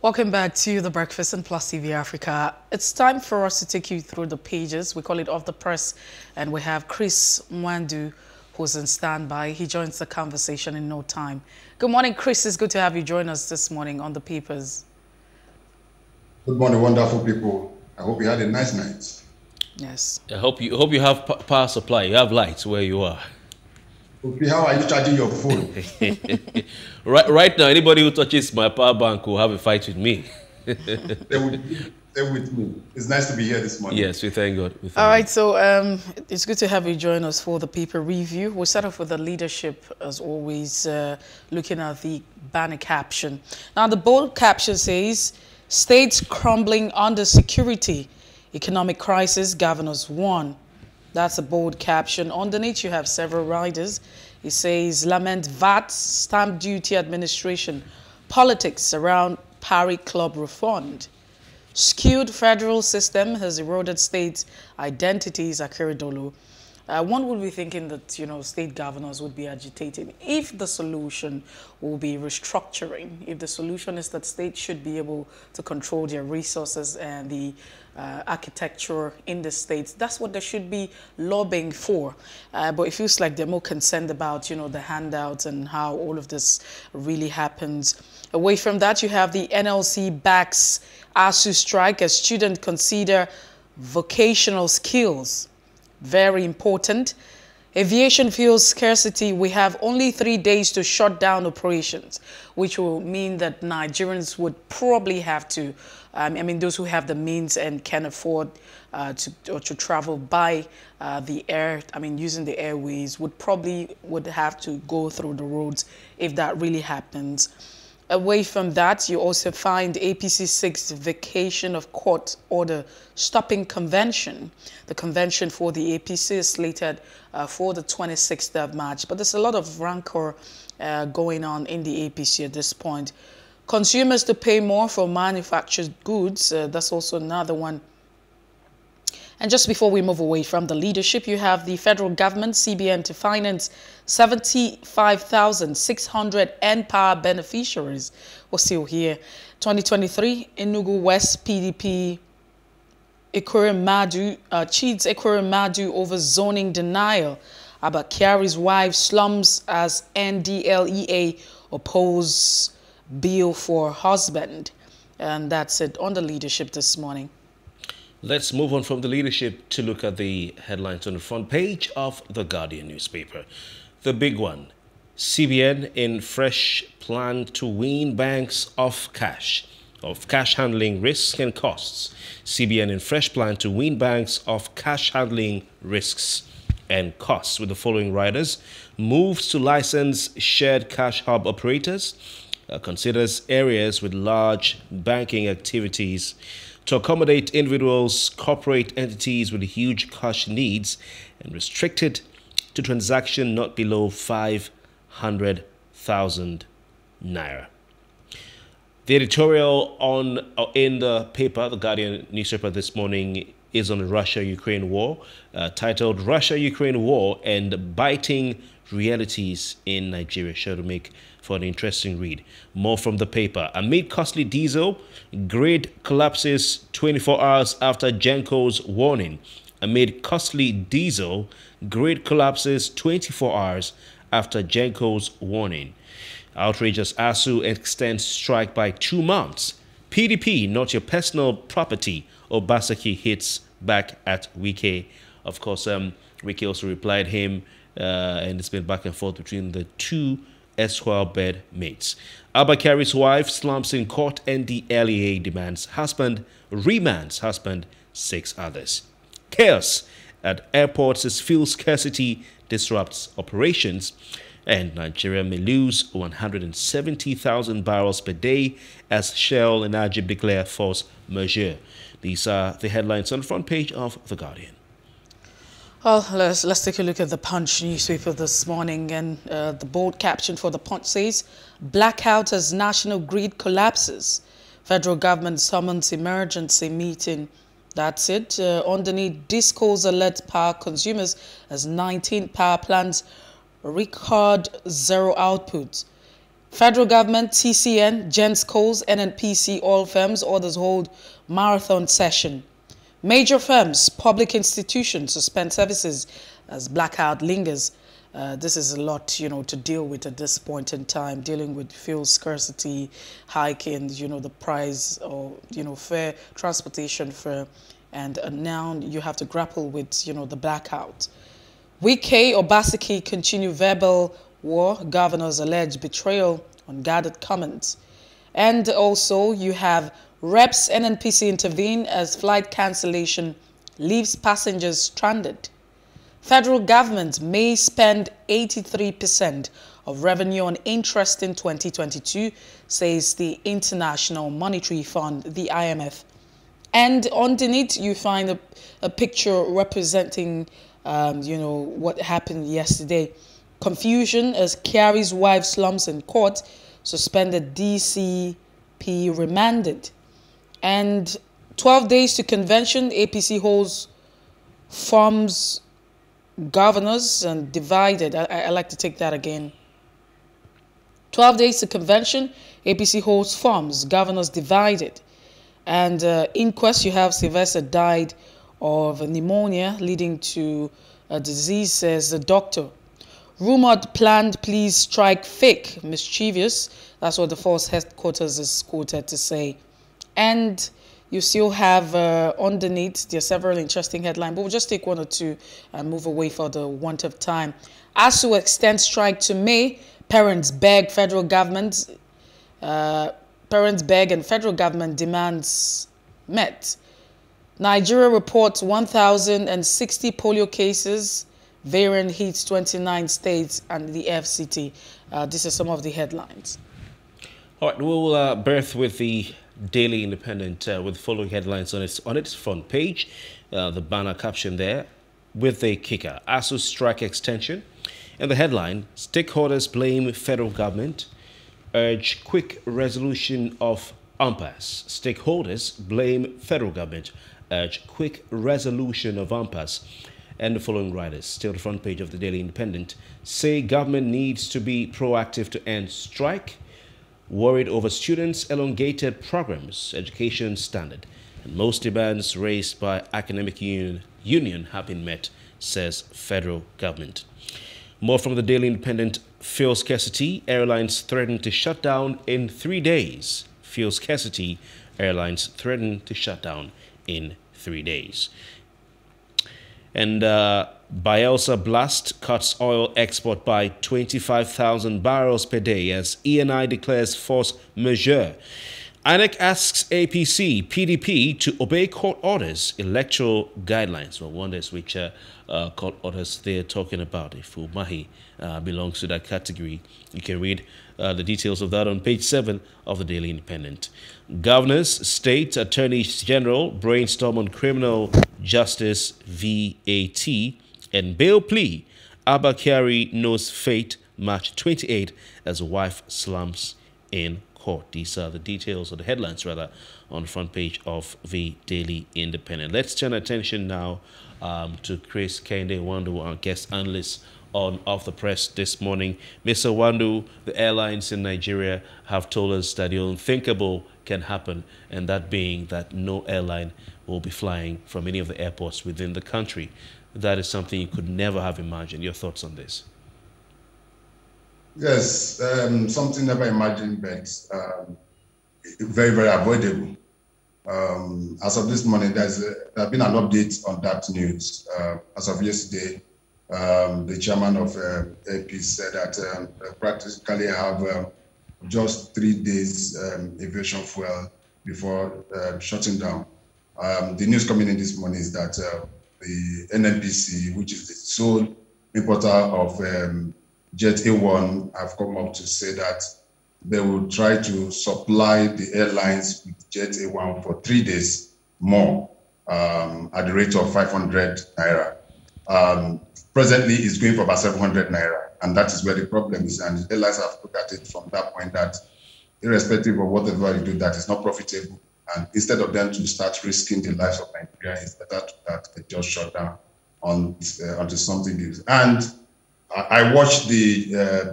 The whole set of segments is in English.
Welcome back to The Breakfast and Plus TV Africa. It's time for us to take you through the pages. We call it Off the Press, and we have Chris Nwandu, who's in standby. He joins the conversation in no time. Good morning, Chris. It's good to have you join us this morning on the papers. Good morning, wonderful people. I hope you had a nice night. Yes. I hope you have power supply. You have lights where you are. Okay, how are you charging your phone? right now, anybody who touches my power bank will have a fight with me. They're with me. It's nice to be here this morning. Yes, we thank God. All right, so it's good to have you join us for the paper review. We'll start off with the leadership, as always, looking at the banner caption. Now, the bold caption says, "States crumbling under security. Economic crisis, governors won." That's a bold caption. Underneath, you have several riders. It says, "Lament VAT, stamp duty administration, politics around Parry Club refund. Skewed federal system has eroded state identities," Akeredolu. One would be thinking that, you know, state governors would be agitated if the solution will be restructuring, if the solution is that states should be able to control their resources and the architecture in the states. That's what they should be lobbying for. But it feels like they're more concerned about, you know, the handouts and how all of this really happens. Away from that, you have the NLC backs ASU strike as students consider vocational skills. Very important. Aviation fuel scarcity. We have only 3 days to shut down operations, which will mean that Nigerians would probably have to, those who have the means and can afford to travel by the air, using the airways, would probably have to go through the roads if that really happens. Away from that, you also find APC 6 vacation of court order stopping convention. The convention for the APC is slated for the 26th of March, but there's a lot of rancor going on in the APC at this point. Consumers to pay more for manufactured goods. That's also another one. And just before we move away from the leadership, you have the federal government, CBN, to finance 75,600 NPower beneficiaries. We're still here. 2023, Enugu West PDP Ekuremadu cheats Ekuremadu over zoning denial. Abakari's wife slums as NDLEA oppose bill for husband. And that's it on the leadership this morning. Let's move on from the leadership to look at the headlines on the front page of The Guardian newspaper. The big one, CBN in fresh plan to wean banks off cash handling risks and costs. CBN in fresh plan to wean banks off cash handling risks and costs, with the following riders: moves to license shared cash hub operators, considers areas with large banking activities to accommodate individuals, corporate entities with huge cash needs, and restricted to transaction not below 500,000 naira. The editorial in the paper, The Guardian newspaper this morning, is on the Russia-Ukraine war, titled "Russia-Ukraine War and Biting Realities in Nigeria." Sure to make for an interesting read. More from the paper. Amid costly diesel, grid collapses 24 hours after Genco's warning. Amid costly diesel, grid collapses 24 hours after Genco's warning. Outrage as ASU extends strike by 2 months. PDP, not your personal property. Obaseki hits back at Wike. Of course, Wike also replied him, and it's been back and forth between the two erstwhile bed mates. Abakari's wife slumps in court, NDLEA demands husband, remands husband, 6 others. Chaos at airports as fuel scarcity disrupts operations, and Nigeria may lose 170,000 barrels per day as Shell and Ajib declare force majeure. These are the headlines on the front page of The Guardian. Well, let's take a look at the Punch newspaper this morning, and the bold caption for the Punch says, "Blackout as National Grid collapses. Federal government summons emergency meeting." That's it. Underneath, discos alert power consumers as 19 power plants record zero output. Federal government, TCN, Gensco's, NNPC, oil firms, others hold marathon session. Major firms, public institutions suspend services as blackout lingers. This is a lot, to deal with at this point in time, dealing with fuel scarcity, hiking, the price or, fare, transportation fare. And now you have to grapple with, the blackout. Wike Obaseki continue verbal war. Governors allege betrayal on guarded comments. And also you have reps NNPC intervene as flight cancellation leaves passengers stranded. Federal government may spend 83% of revenue on interest in 2022, says the International Monetary Fund, the IMF. And underneath you find a picture representing, what happened yesterday. Confusion as Kyari's wife slumps in court, suspended DCP remanded. And 12 days to convention, APC holds forms governors and divided. I like to take that again. 12 days to convention, APC holds forms governors divided. And inquest, you have Sylvester died of pneumonia leading to a disease, says the doctor. Rumored planned police strike fake, mischievous. That's what the force headquarters is quoted to say. And you still have underneath, there are several interesting headlines, but we'll just take one or two and move away for the want of time. ASU extends strike to May. Parents beg and federal government demands met. Nigeria reports 1,060 polio cases. Variant hits 29 states and the FCT. These are some of the headlines. All right, we'll berth with the Daily Independent with the following headlines on its front page. The banner caption there with a kicker. ASU strike extension. And the headline, stakeholders blame federal government, urge quick resolution of impasse. Stakeholders blame federal government, urge quick resolution of impasse. And the following writers, still the front page of the Daily Independent, say government needs to be proactive to end strike. Worried over students' elongated programs, education standard. And most demands raised by academic union have been met, says federal government. More from the Daily Independent, fuel scarcity, airlines threaten to shut down in 3 days. Fuel scarcity, airlines threaten to shut down in 3 days. And Bielsa blast cuts oil export by 25,000 barrels per day as ENI declares force majeure. INEC asks APC, PDP to obey court orders, electoral guidelines. Well, wonders which court orders they're talking about. If Umahi belongs to that category, you can read the details of that on page 7 of the Daily Independent. Governors, state attorneys general brainstorm on criminal justice, VAT, and bail plea. Abba Kyari knows fate, March 28, as wife slumps in court. These are the details, or the headlines rather, on the front page of the Daily Independent. Let's turn attention now to Chris Kehinde Nwandu, our guest analyst on Off the Press this morning. Mr. Nwandu, the airlines in Nigeria have told us that the unthinkable can happen, and that being that no airline will be flying from any of the airports within the country. That is something you could never have imagined. Your thoughts on this? Yes, something never imagined, but very, very avoidable. As of this morning, there's been an update on that news. As of yesterday, the chairman of Airpeace said that practically have just 3 days aviation fuel before shutting down. The news coming in this morning is that the NNPC, which is the sole importer of Jet A1, have come up to say that they will try to supply the airlines with Jet A1 for 3 days more at the rate of 500 naira. Presently, it's going for about 700 naira, and that is where the problem is. And the airlines have looked at it from that point that, irrespective of whatever you do, that is not profitable. And instead of them to start risking the lives of Nigeria, it's better that they just shut down onto something else. And I watched the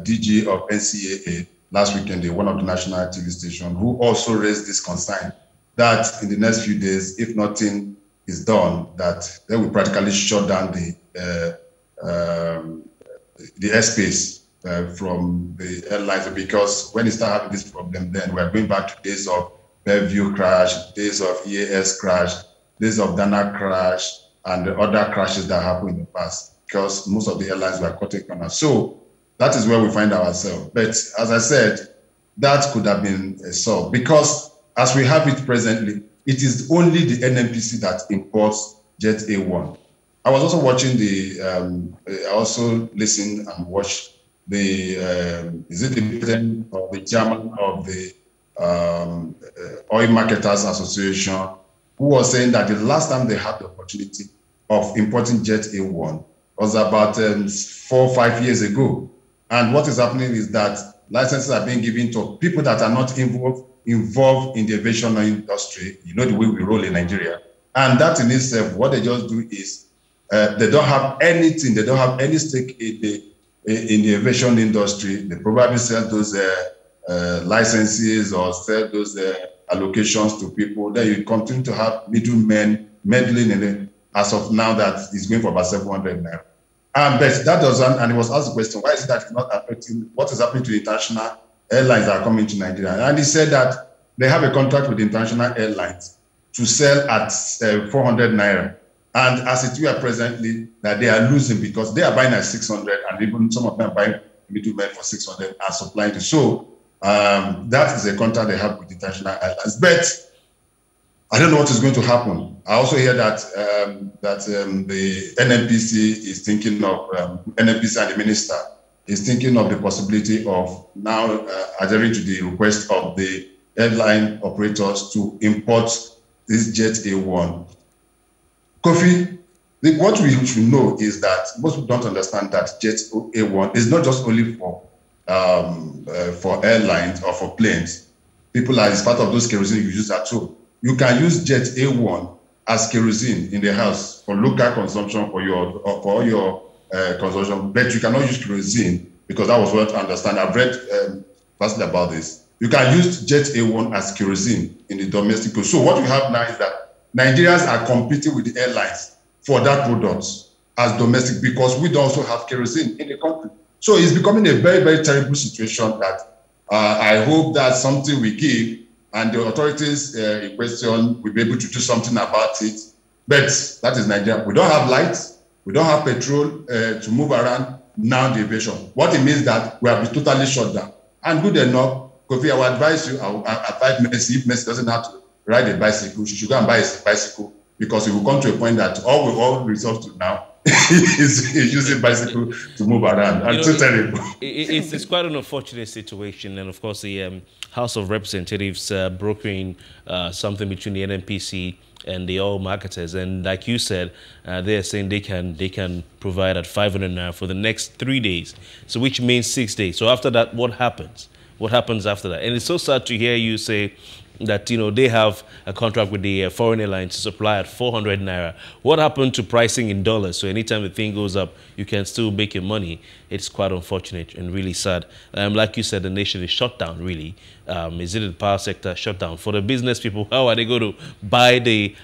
DG of NCAA last weekend in one of the national TV stations, who also raised this concern that in the next few days, if nothing is done, that they will practically shut down the airspace from the airlines, because when you start having this problem, then we're going back to days of Bellevue crash, days of EAS crash, days of Dana crash, and the other crashes that happened in the past, because most of the airlines were cutting corners. So that is where we find ourselves. But as I said, that could have been solved, because as we have it presently, it is only the NNPC that imports Jet A1. I was also watching the, I also listened and watched the, is it the president or the chairman of the Oil Marketers Association, who was saying that the last time they had the opportunity of importing Jet A1 was about 4 or 5 years ago. And what is happening is that licenses are being given to people that are not involved in the aviation industry, you know, the way we roll in Nigeria. And that in itself, what they just do is they don't have anything, they don't have any stake in the aviation industry. They probably sell those licenses or sell those allocations to people. Then you continue to have middlemen meddling in it. As of now, that is going for about 700 naira. But that doesn't, and it was asked the question, why is it that it's not affecting what is happening to the international airlines that are coming to Nigeria? And he said that they have a contract with the international airlines to sell at 400 naira. And as it were presently, that they are losing, because they are buying at 600, and even some of them are buying middlemen for 600 and supplying it. So that is a contract they have with the international airlines. But I don't know what is going to happen. I also hear that the NNPC is thinking of, NNPC and the minister is thinking of the possibility of now adhering to the request of the airline operators to import this Jet A1. Kofi, what we should know is that most people don't understand that Jet A1 is not just only for airlines or for planes. People are, as part of those kerosene you use at home. You can use Jet A1 as kerosene in the house for local consumption, for your consumption, but you cannot use kerosene, because that was what I understand. I've read vastly about this. You can use Jet A1 as kerosene in the domestic. So what we have now is that Nigerians are competing with the airlines for that product as domestic, because we don't also have kerosene in the country. So it's becoming a very, very terrible situation that I hope that something we give, and the authorities in question will be able to do something about it. But that is Nigeria. We don't have lights. We don't have petrol to move around now the aviation. What it means that we have been totally shut down. And good enough, Kofi, I would advise you, I would advise Mercy, if Mercy doesn't have to ride a bicycle, she should go and buy a bicycle, because it will come to a point that all we all resort to now is using bicycle to move around. I'm so terrible. It's quite an unfortunate situation. And of course, the House of Representatives brokering something between the NNPC and the oil marketers. And like you said, they're saying they can provide at 500 naira for the next 3 days, so which means 6 days. So after that, what happens? What happens after that? And it's so sad to hear you say that, you know, they have a contract with the foreign airlines to supply at 400 naira. What happened to pricing in dollars? So anytime the thing goes up, you can still make your money. It's quite unfortunate and really sad. Like you said, the nation is shut down, really. Is it the power sector shut down? For the business people, how are they going to buy the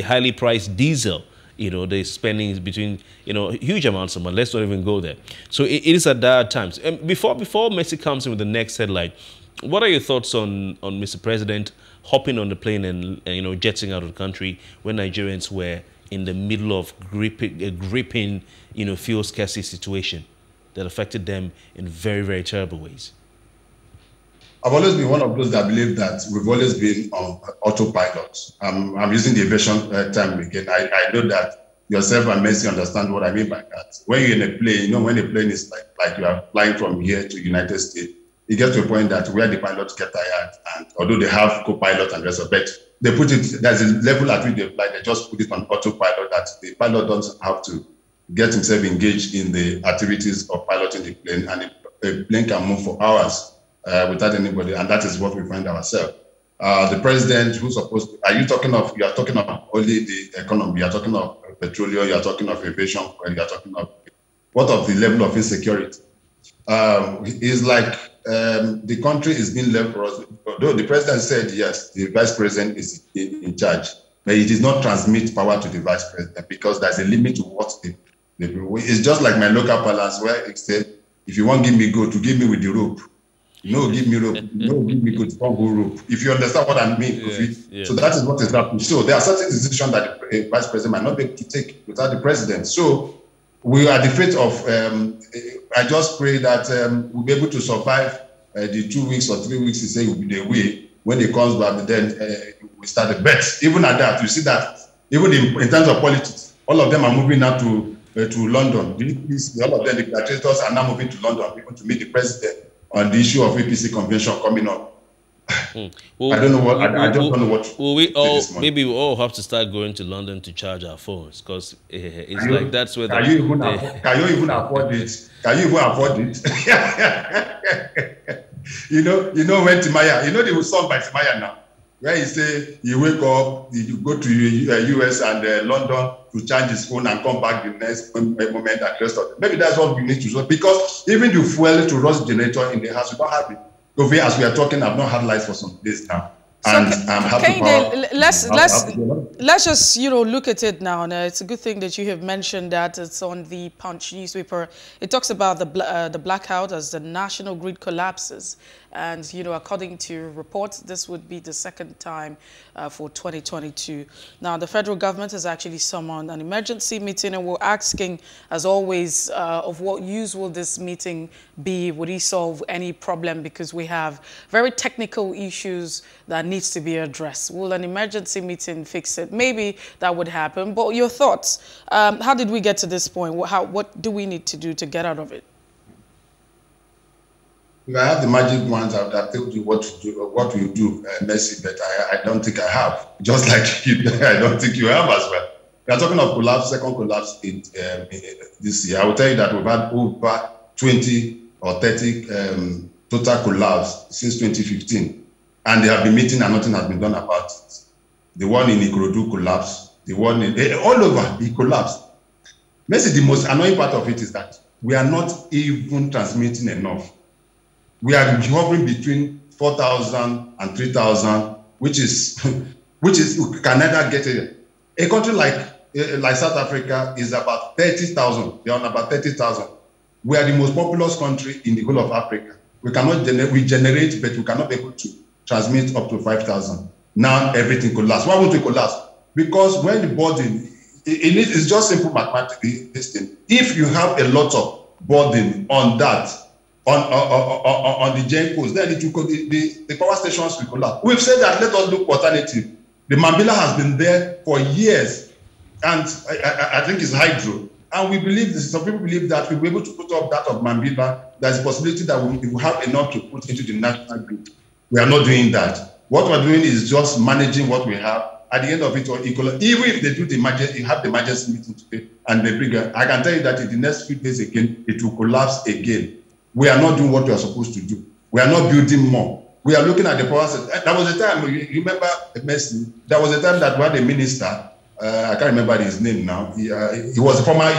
highly priced diesel? You know, they're spending between, you know, huge amounts of money. Let's not even go there. So it is a dire times. And before Messi comes in with the next headline, what are your thoughts on Mr. President hopping on the plane and you know, jetting out of the country when Nigerians were in the middle of a gripping, you know, fuel scarcity situation that affected them in very, very terrible ways? I've always been one of those that believe that we've always been on autopilot. I'm using the aviation term again. I know that yourself and Mercy understand what I mean by that. When you're in a plane, you know, when a plane is like you are flying from here to United States, it gets to a point that where the pilots get tired, and although they have co-pilot and reservate, they put it, there's a level at which they fly, they just put it on autopilot, that the pilot doesn't have to get himself engaged in the activities of piloting the plane, and the plane can move for hours without anybody, and that is what we find ourselves. The president who's supposed to, you are talking of only the economy, you are talking of petroleum, you are talking of aviation, you are talking of, what of the level of insecurity? It's like, the country is being left for us. Though the president said, yes, the vice president is in charge, but it does not transmit power to the vice president because there's a limit to what the people. It's just like my local palace where it said, if you won't give me goat, to give me with the rope. No, give me rope. No, give me good rope. If you understand what I mean. Yes, yes. So that is what is happening. So there are certain decisions that the vice president might not be able to take without the president. So we are at the fate of, I just pray that we'll be able to survive the 2 weeks or 3 weeks, he say, will be the way. When it comes back, then we start a bet. Even at that, you see that, even in terms of politics, all of them are moving now to London. All of them, the gladiators are now moving to London, people to meet the president on the issue of APC convention coming up. Well, I don't know what maybe we all have to start going to London to charge our phones, because it's like that's where can you even afford it? you know when Timaya, you know the song by Timaya now, where he say you wake up, you go to US and London to charge his phone and come back the next moment and rest of it. Maybe that's what we need to do, because even the fuel to rust generator in the house, we don't have it. Kofi, as we are talking, I've not had lights for some days now, and so, I'm happy. Let's just look at it now. And it's a good thing that you have mentioned that it's on the Punch newspaper. It talks about the blackout as the national grid collapses, and according to reports, this would be the second time for 2022. Now, the federal government has actually summoned an emergency meeting, and we're asking, as always, of what use will this meeting be? Would it solve any problem? Because we have very technical issues that needs to be addressed. Will an emergency meeting fix it? Maybe that would happen. But your thoughts? How did we get to this point? What do we need to do to get out of it? If I have the magic ones, I would have told you what to do, what you do, Mercy, but I don't think I have. Just like you, I don't think you have as well. We are talking of collapse, second collapse in this year. I will tell you that we've had over 20 or 30 total collapse since 2015. And they have been meeting and nothing has been done about it. The one in Ikorodu collapsed. The one in, all over, it collapsed. Mercy, the most annoying part of it is that we are not even transmitting enough. We are hovering between 4,000 and 3,000, which is we can never get it. A country like South Africa is about 30,000. They are on about 30,000. We are the most populous country in the whole of Africa. We cannot generate, but we cannot be able to transmit up to 5,000. Now everything collapses. Why won't it collapse? Because when the burden, it's just simple mathematics. This thing. If you have a lot of burden on that. On the gen coast, then it will, the power stations will collapse. We've said that let us look for alternative. The Mambila has been there for years, and I think it's hydro. And we believe, some people believe that we'll be able to put up that of Mambila. There's a possibility that we will have enough to put into the national grid. We are not doing that. What we're doing is just managing what we have. At the end of it, or equal, even if they do the emergency, have the emergency meeting today and they bring it, I can tell you that in the next few days again, it will collapse again. We are not doing what we are supposed to do. We are not building more. We are looking at the power sector. There was a time, you remember, there was a time that we had a minister, I can't remember his name now. He was a former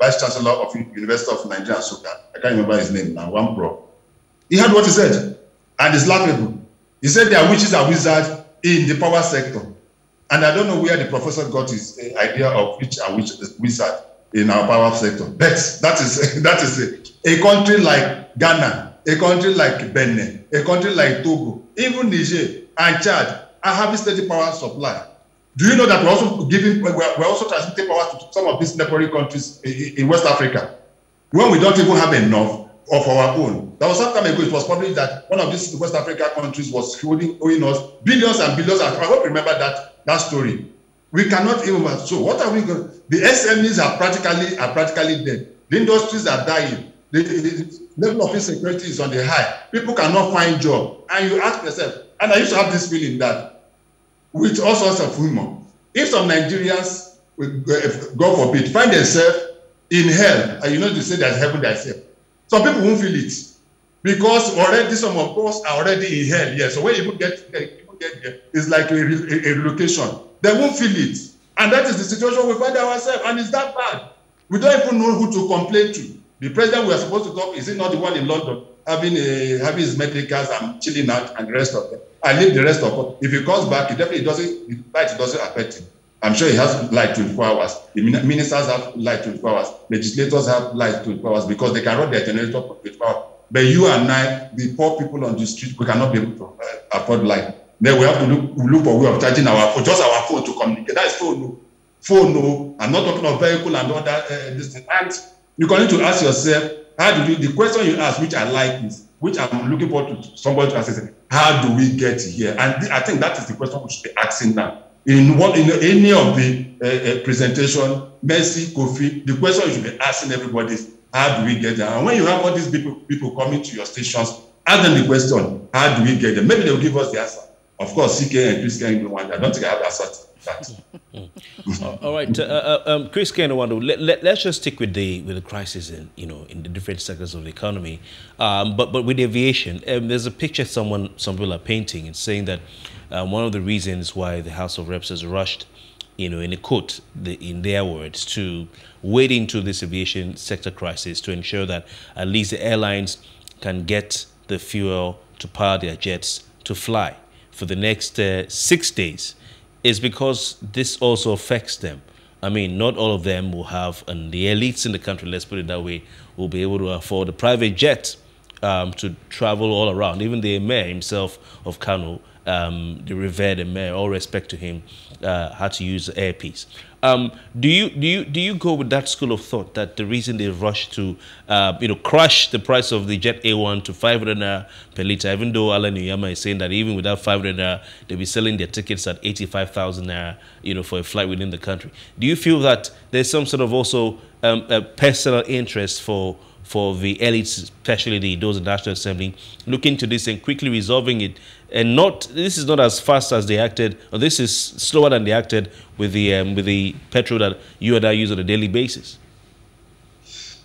vice chancellor of the University of Nigeria, Nsukka. I can't remember his name now, one pro. He heard what he said, and it's laughable. He said there are witches and wizards in the power sector. And I don't know where the professor got his idea of witch and wizard in our power sector. But that is it. A country like Ghana, a country like Benin, a country like Togo, even Niger and Chad are having steady power supply. Do you know that we're also giving, we're also transmitting power to some of these neighboring countries in West Africa when we don't even have enough of our own? That was some time ago. It was published that one of these West Africa countries was owing us billions and billions. I hope you remember that story. We cannot even. So what are we going? The SMEs are practically dead. The industries are dying. The level of insecurity is on the high. People cannot find job. And you ask yourself, and I used to have this feeling that with all sorts of humor, if some Nigerians, God forbid, find themselves in hell, and they say there's heaven, there's hell. Some people won't feel it because already some of us are already in hell. Yeah, so when you get there, it's like a relocation. They won't feel it. And that is the situation we find ourselves, and it's that bad. We don't even know who to complain to. The president we are supposed to talk, is it not the one in London? having his medical cards and chilling out and the rest of them. I leave the rest of them. If he comes back, he definitely doesn't, light doesn't affect him. I'm sure he has light 24 hours. The ministers have light 24 hours. Legislators have light 24 hours because they can run their generator for 24 hours. But you and I, the poor people on the street, we cannot be able to afford light. Then we have to look for a way of charging our phone, just our phone to communicate. That is phone no. Phone no. I'm not talking of vehicle and all that. This thing. And you're going to ask yourself, how do you, the question you ask, which I like is, which I'm looking forward to somebody to answer, how do we get here? And I think that is the question we should be asking now. In any of the presentation, Mercy, Kofi, the question you should be asking everybody is, how do we get there? And when you have all these people coming to your stations, ask them the question, how do we get there? Maybe they'll give us the answer. Of course, CK and Chris Kehinde Nwandu, I don't think I have the answer to that. All right, Chris Kehinde Nwandu, let's just stick with the crisis in, you know, in the different sectors of the economy. But with aviation, there's a picture some people are painting and saying that one of the reasons why the House of Reps has rushed, you know, in a quote, in their words, to wade into this aviation sector crisis to ensure that at least the airlines can get the fuel to power their jets to fly for the next 6 days is because this also affects them. I mean, not all of them will have, and the elites in the country, let's put it that way, will be able to afford a private jet to travel all around. Even the mayor himself of Kano, the revered mayor, all respect to him, had to use Airpeace. Do you go with that school of thought that the reason they rushed to crush the price of the Jet A1 to 500 naira per liter, even though Alan Uyama is saying that even without 500 naira, they'll be selling their tickets at 85,000 naira, you know, for a flight within the country? Do you feel that there's some sort of also a personal interest for the elites, especially those in the National Assembly, looking to this and quickly resolving it? And this is not as fast as they acted, or this is slower than they acted with the petrol that you and I use on a daily basis.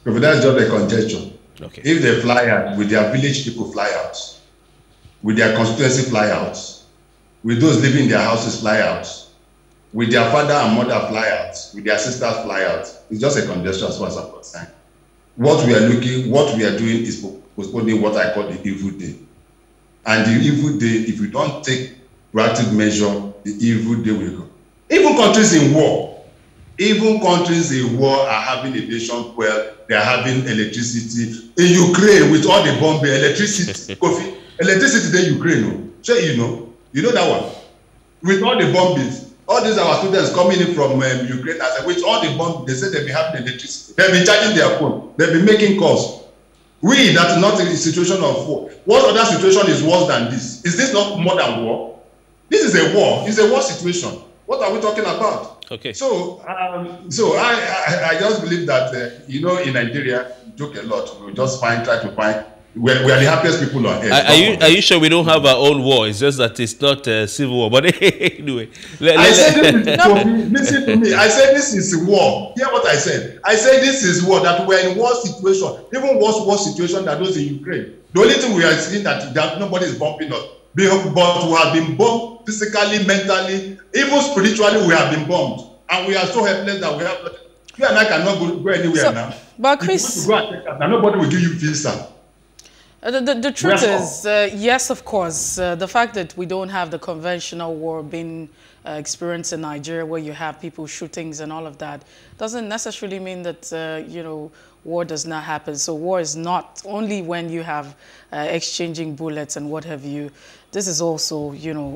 But that's just a conjecture. Okay. If they fly out, with their village people fly out, with their constituency fly out, with those living in their houses fly out, with their father and mother fly out, with their sisters fly out, it's just a conjecture as far as I'm concerned. What we are doing is postponing what I call the evil day. And the evil day, if we don't take proactive measure, the evil day will go. Even countries in war are having aviation fuel, they are having electricity. In Ukraine, with all the bomb, electricity, Kofi, electricity in Ukraine. So you know that one. With all the bombings, all these our students coming in from Ukraine, with all the bombs, they say they'll be having electricity. They'll be charging their phone. They'll be making calls. We, that's not a situation of war. What other situation is worse than this? Is this not more than war? This is a war. It's a war situation. What are we talking about? Okay. So, I just believe that, in Nigeria, we joke a lot. We just try to find. We are the happiest people on earth. Are you sure we don't have our own war? It's just that it's not a civil war. But anyway. Listen to me. I said this is war. Hear what I said. I said this is war, that we're in war situation. Even worse war situation than those in Ukraine. The only thing we are seeing that nobody is bumping us. But we have been bombed physically, mentally, even spiritually, we have been bombed. And we are so helpless that we have... You and I cannot go anywhere now. But Chris... Nobody will give you visa. The truth is, yes, of course, the fact that we don't have the conventional war being experienced in Nigeria, where you have people shootings and all of that, doesn't necessarily mean that, war does not happen. So war is not only when you have exchanging bullets and what have you. This is also,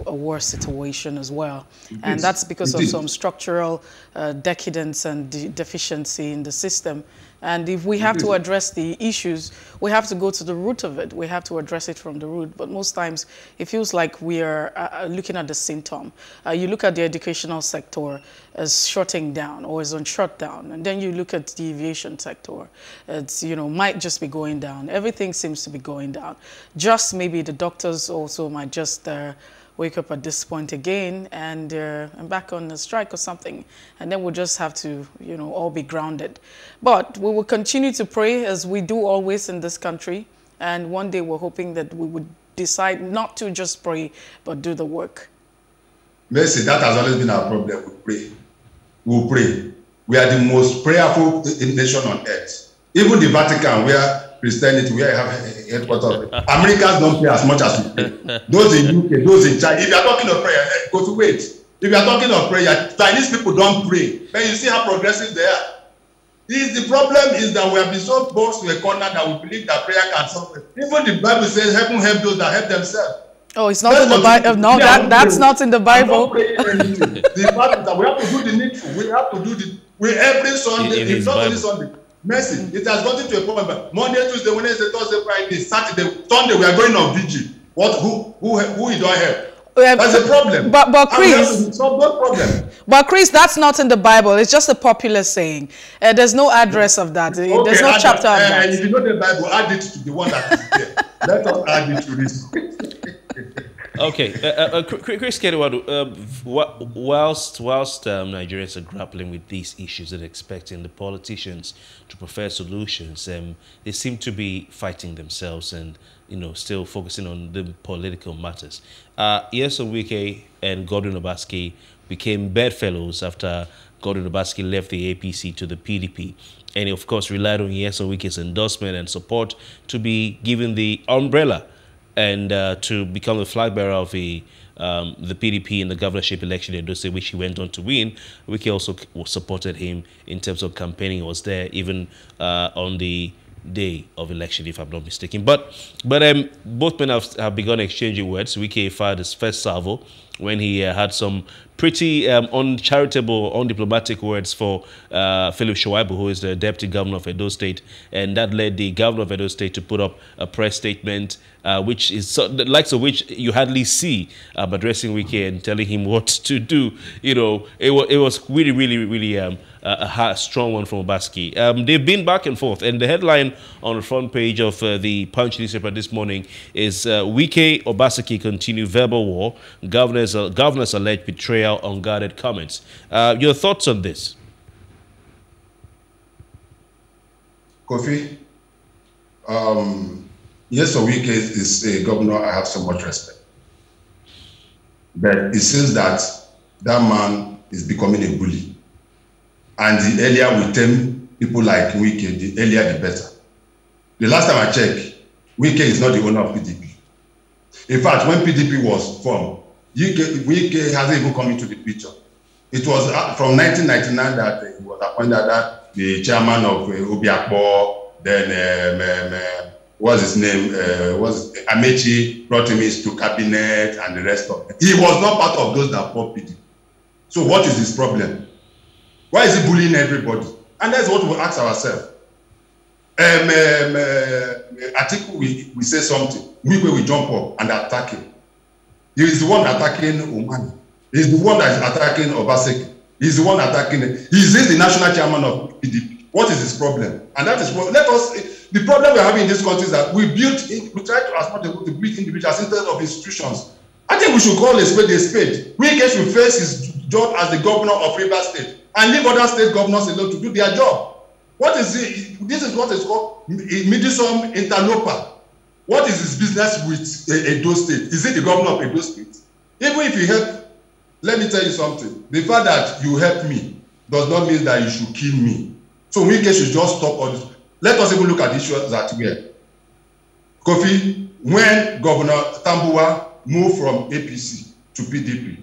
a war situation as well. And that's because of some structural decadence and deficiency in the system. And if we have to address the issues, we have to go to the root of it. We have to address it from the root. But most times, it feels like we are looking at the symptom. You look at the educational sector as shutting down or is on shutdown. And then you look at the aviation sector. It's, might just be going down. Everything seems to be going down. Just maybe the doctors also might just... wake up at this point again and I'm back on a strike or something. And then we'll just have to, all be grounded. But we will continue to pray as we do always in this country. And one day we're hoping that we would decide not to just pray, but do the work. Mercy, that has always been our problem. We pray. We pray. We are the most prayerful nation on earth. Even the Vatican, where Christianity, where I have headquarters. Americans don't pray as much as we pray. Those in UK, those in China. If you are talking of prayer, go to wait. If you are talking of prayer, Chinese people don't pray. Then you see how progressive they are. This, the problem is that we have been so boxed to a corner that we believe that prayer can solve it. Even the Bible says, heaven help those that help themselves. Oh, it's not in the Bible. No, that's not in the Bible. The Bible that we have to do the needful. We have to do the every Sunday. It's not only Sunday. Mercy. It has gotten to a point where Monday, Tuesday, Wednesday, Thursday, Friday, Saturday, Sunday, we are going on vigil. What? Who do I help? That's a problem. But Chris, it's not a problem. But Chris, that's not in the Bible. It's just a popular saying. There's no address of that. Okay, there's no chapter of that. And if you know the Bible, add it to the one that is there. Let us add it to this. Okay, Chris Kehinde Nwandu, whilst Nigerians are grappling with these issues and expecting the politicians to prefer solutions, they seem to be fighting themselves and, you know, still focusing on the political matters. Nyesom Wike and Godwin Obaseki became bedfellows after Godwin Obaseki left the APC to the PDP, and he, of course, relied on Nyesom Wike's endorsement and support to be given the umbrella and to become the flag bearer of the PDP in the governorship election in Edo State, which he went on to win. Wike also supported him in terms of campaigning. He was there even on the day of election, if I'm not mistaken. But both men have begun exchanging words. Wike fired his first salvo when he had some pretty uncharitable, undiplomatic words for Philip Shuaibu, who is the deputy governor of Edo State, and that led the governor of Edo State to put up a press statement, which is the likes of which you hardly see, addressing Wike and telling him what to do. You know, it was really, really, really a strong one from Obaseki. They've been back and forth, and the headline on the front page of the Punch newspaper this morning is Wike Obaseki continue verbal war. Governors alleged betrayal, unguarded comments. Your thoughts on this, Kofi? Nyesom Wike is a governor I have so much respect, but it seems that man is becoming a bully. And the earlier we tame people like Wike, the earlier the better. The last time I checked, Wike is not the owner of PDP. In fact, when PDP was formed, Wike hasn't even come into the picture. It was from 1999 that he was appointed as the chairman of Obiakpo, then Amechi brought him into cabinet and the rest of it. He was not part of those that fought PDP. So what is his problem? Why is he bullying everybody? And that's what we ask ourselves. I think we say something. We jump up and attack him. He is the one attacking Umani. He is the one that is attacking Obaseki. He is the one attacking. He is the national chairman of PDP. What is his problem? And that is what the problem we are having in this country is that we try to as much as to build individuals instead of institutions. I think we should call a spade a spade. Wike should face his job as the governor of Rivers State and leave other state governors alone to do their job. What is it? This is what is called Midisum Interloper. What is his business with Edo State? Is it the governor of Edo State? Even if you help, let me tell you something. The fact that you help me does not mean that you should kill me. So Wike should just stop all this. Let us even look at issues that we have. Kofi, when Governor Tambuwa moved from APC to PDP,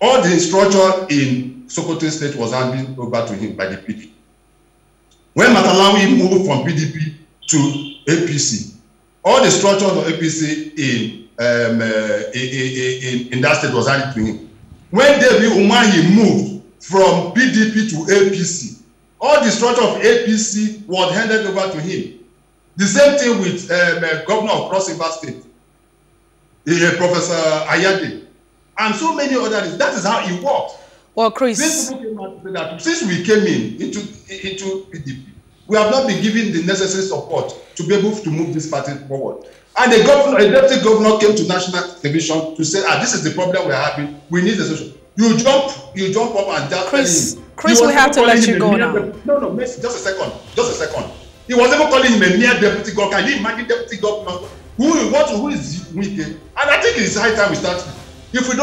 all the structure in Sokoto State was handed over to him by the PDP. When Matalawi moved from PDP to APC, all the structures of APC in that state was added to him. When David Umahi moved from PDP to APC, all the structure of APC was handed over to him. The same thing with Governor of Cross River State, Professor Ayade, and so many others. That is how he worked. Well, Chris, since we came into PDP, we have not been given the necessary support to be able to move this party forward. And a deputy governor came to national television to say, this is the problem we're having. We need a solution. You jump up and just Chris, we have to let you go now. No, just a second. He was even calling him a mere deputy governor. Can you imagine deputy governor? Who is Wike? And I think it's high time we start. If we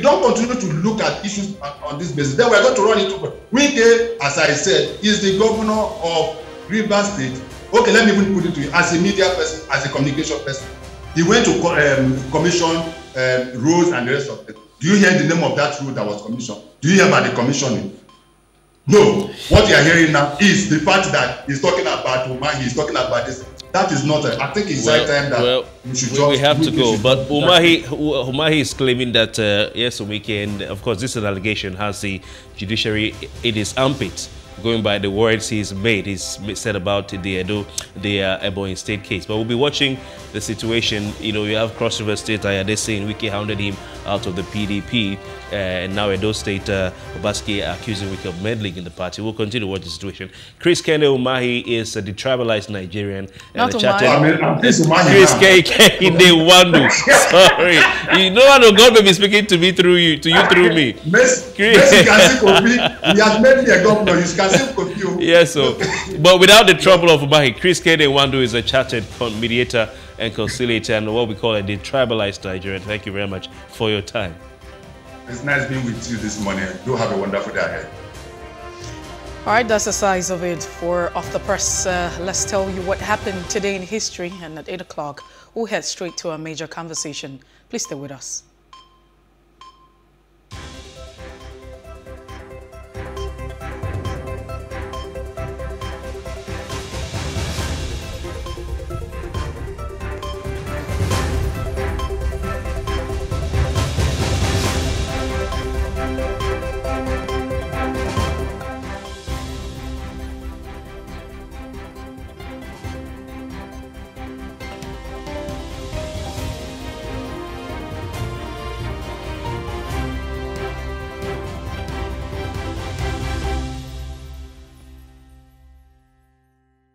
don't continue to look at issues on this basis, then we are going to run into. Wike, as I said, is the governor of Rivers State Okay, let me even put it to you. As a media person, as a communication person, he went to commission roads and the rest of it. Do you hear the name of that road that was commissioned? Do you hear about the commissioning? No. What you are hearing now is the fact that he's talking about Umahi, he's talking about this. That is not a, I think it's well, time that well, we should just... We have to go. But Umahi is claiming that, yes, Wike, and of course this allegation has the judiciary in its armpit, going by the words he's made, he's said about the Edo, the Ebonyi State case. But we'll be watching the situation. You know, you have Cross River State, Ayade saying Wike hounded him out of the PDP, and now Edo State, Obaseki accusing Wike of meddling in the party. We'll continue to watch the situation. Chris Kehinde Umahi is the tribalized Nigerian. Not Umahi. Chris Kehinde Nwandu. Sorry. You know, I know God may be speaking to me through you, to you through me. Chris. He has made me a governor. Yes, so, but without the trouble of Umahi, Chris Kehinde Nwandu is a chartered mediator and conciliator and what we call a detribalized Nigerian. Thank you very much for your time. It's nice being with you this morning. Do have a wonderful day ahead. All right, that's the size of it for Off the Press. Let's tell you what happened today in history, and at 8 o'clock, we'll head straight to a major conversation. Please stay with us.